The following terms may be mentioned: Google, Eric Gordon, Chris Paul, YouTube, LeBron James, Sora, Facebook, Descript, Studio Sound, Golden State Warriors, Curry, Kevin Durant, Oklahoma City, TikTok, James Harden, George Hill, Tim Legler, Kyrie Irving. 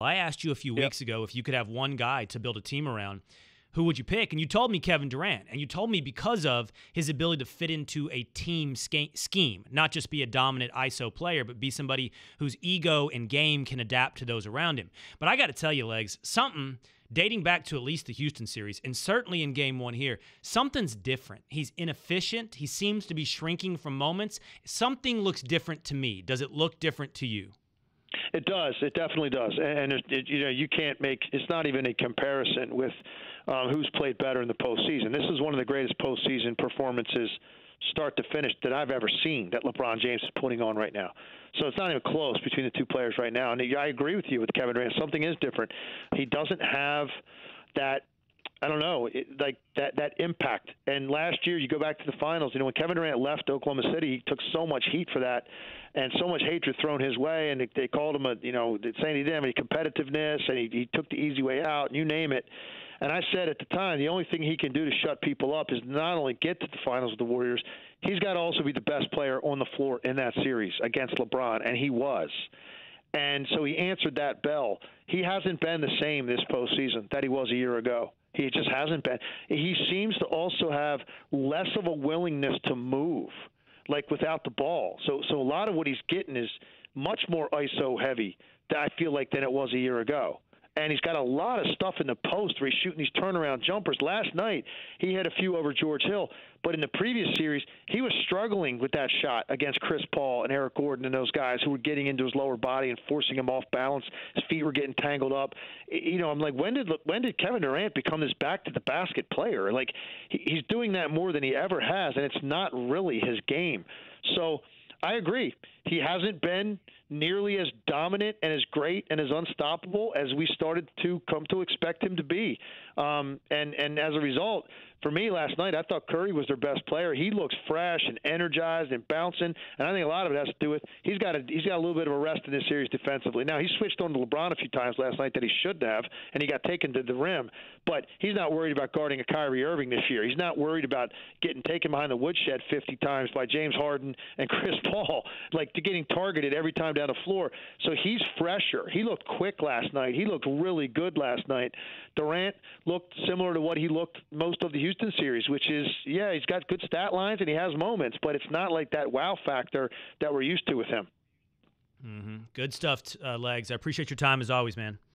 I asked you a few weeks ago if you could have one guy to build a team around, who would you pick? And you told me Kevin Durant. And you told me because of his ability to fit into a team scheme, not just be a dominant ISO player, but be somebody whose ego and game can adapt to those around him. But I got to tell you, Legs, something dating back to at least the Houston series, and certainly in game one here, something's different. He's inefficient. He seems to be shrinking from moments. Something looks different to me. Does it look different to you? It does. It definitely does. And you can't make – it's not even a comparison with who's played better in the postseason. This is one of the greatest postseason performances start to finish that I've ever seen that LeBron James is putting on right now. So it's not even close between the two players right now. And I agree with you with Kevin Durant. Something is different. He doesn't have that – that impact. And last year, you go back to the finals, when Kevin Durant left Oklahoma City, he took so much heat for that and so much hatred thrown his way. And they called him, saying he didn't have any competitiveness and he took the easy way out, and you name it. And I said at the time, the only thing he can do to shut people up is not only get to the finals with the Warriors, he's got to also be the best player on the floor in that series against LeBron. And he was. And so he answered that bell. He hasn't been the same this postseason that he was a year ago. He just hasn't been. He seems to also have less of a willingness to move, like without the ball. So a lot of what he's getting is much more ISO heavy, I feel like, than it was a year ago. And he's got a lot of stuff in the post where he's shooting these turnaround jumpers. Last night, he had a few over George Hill. But in the previous series, he was struggling with that shot against Chris Paul and Eric Gordon and those guys who were getting into his lower body and forcing him off balance. His feet were getting tangled up. I'm like, when did Kevin Durant become this back-to-the-basket player? Like, he's doing that more than he ever has, and it's not really his game. So I agree. He hasn't been nearly as dominant and as great and as unstoppable as we started to come to expect him to be. And as a result, for me last night, I thought Curry was their best player. He looks fresh and energized and bouncing, and I think a lot of it has to do with he's got a little bit of a rest in this series defensively. Now, he switched on to LeBron a few times last night that he shouldn't have, and he got taken to the rim, but he's not worried about guarding a Kyrie Irving this year. He's not worried about getting taken behind the woodshed 50 times by James Harden and Chris Paul, getting targeted every time down the floor. So he's fresher. He looked quick last night. He looked really good last night. Durant looked similar to what he looked most of the Houston series, which is, he's got good stat lines and he has moments, but it's not like that wow factor that we're used to with him. Mm-hmm. Good stuff, Legs. I appreciate your time as always, man.